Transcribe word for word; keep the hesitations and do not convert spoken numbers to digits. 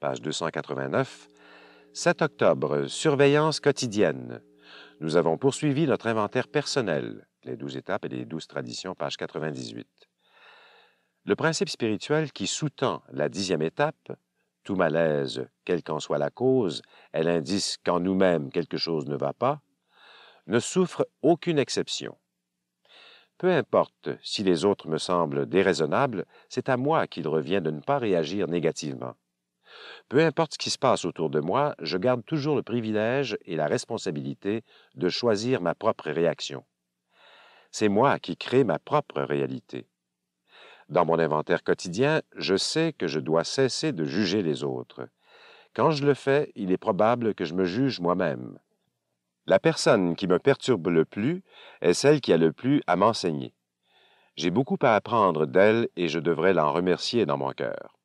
page deux cent quatre-vingt-neuf. sept octobre, surveillance quotidienne. Nous avons poursuivi notre inventaire personnel, les douze étapes et les douze traditions, page quatre-vingt-dix-huit. Le principe spirituel qui sous-tend la dixième étape, tout malaise, quelle qu'en soit la cause, elle indique qu'en nous-mêmes quelque chose ne va pas, ne souffre aucune exception. Peu importe si les autres me semblent déraisonnables, c'est à moi qu'il revient de ne pas réagir négativement. Peu importe ce qui se passe autour de moi, je garde toujours le privilège et la responsabilité de choisir ma propre réaction. C'est moi qui crée ma propre réalité. Dans mon inventaire quotidien, je sais que je dois cesser de juger les autres. Quand je le fais, il est probable que je me juge moi-même. La personne qui me perturbe le plus est celle qui a le plus à m'enseigner. J'ai beaucoup à apprendre d'elle et je devrais l'en remercier dans mon cœur.